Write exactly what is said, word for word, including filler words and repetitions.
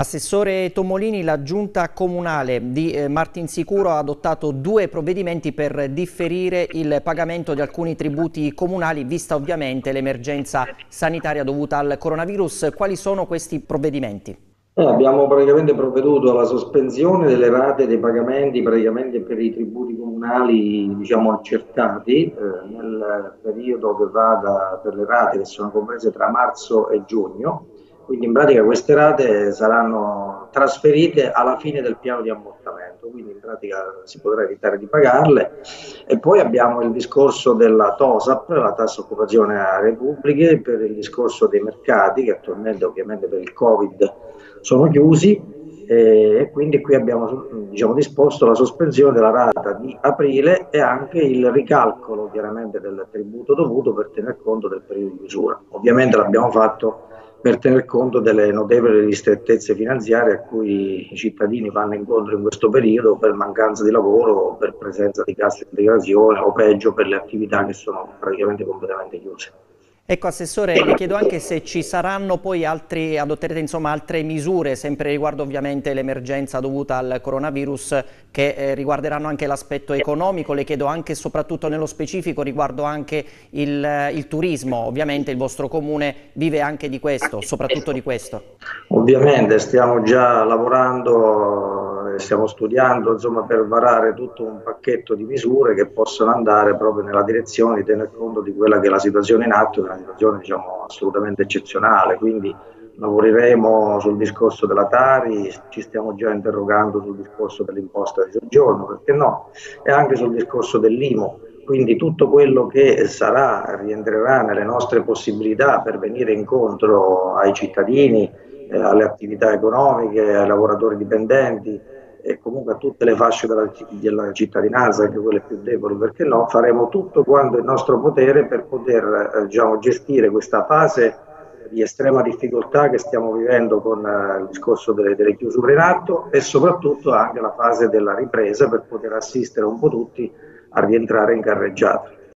Assessore Tommolini, la Giunta Comunale di Martinsicuro ha adottato due provvedimenti per differire il pagamento di alcuni tributi comunali, vista ovviamente l'emergenza sanitaria dovuta al coronavirus. Quali sono questi provvedimenti? Eh, abbiamo praticamente provveduto alla sospensione delle rate dei pagamenti praticamente per i tributi comunali, diciamo, accertati eh, nel periodo che va da, per le rate che sono comprese tra marzo e giugno. Quindi in pratica queste rate saranno trasferite alla fine del piano di ammortamento, quindi in pratica si potrà evitare di pagarle. E poi abbiamo il discorso della TOSAP, la tassa occupazione aree pubbliche, per il discorso dei mercati che attualmente ovviamente per il Covid sono chiusi, e quindi qui abbiamo, diciamo, disposto la sospensione della rata di aprile e anche il ricalcolo chiaramente del tributo dovuto per tener conto del periodo di misura. Ovviamente l'abbiamo fatto per tener conto delle notevoli ristrettezze finanziarie a cui i cittadini vanno incontro in questo periodo per mancanza di lavoro, per presenza di cassa integrazione o peggio per le attività che sono praticamente completamente chiuse. Ecco Assessore, le chiedo anche se ci saranno poi altri, adotterete insomma altre misure sempre riguardo ovviamente l'emergenza dovuta al coronavirus che eh, riguarderanno anche l'aspetto economico. Le chiedo anche e soprattutto nello specifico riguardo anche il, il turismo. Ovviamente il vostro comune vive anche di questo, soprattutto di questo. Ovviamente stiamo già lavorando, stiamo studiando insomma per varare tutto un pacchetto di misure che possano andare proprio nella direzione di tener conto di quella che è la situazione in atto, che è una situazione, diciamo, assolutamente eccezionale. Quindi lavoreremo sul discorso della Tari, ci stiamo già interrogando sul discorso dell'imposta di soggiorno, perché no, e anche sul discorso dell'I M U. Quindi tutto quello che sarà rientrerà nelle nostre possibilità per venire incontro ai cittadini, eh, alle attività economiche, ai lavoratori dipendenti e comunque a tutte le fasce della, della cittadinanza, anche quelle più deboli, perché no, faremo tutto quanto è in nostro potere per poter eh, diciamo, gestire questa fase di estrema difficoltà che stiamo vivendo con eh, il discorso delle, delle chiusure in atto e soprattutto anche la fase della ripresa per poter assistere un po' tutti a rientrare in carreggiata.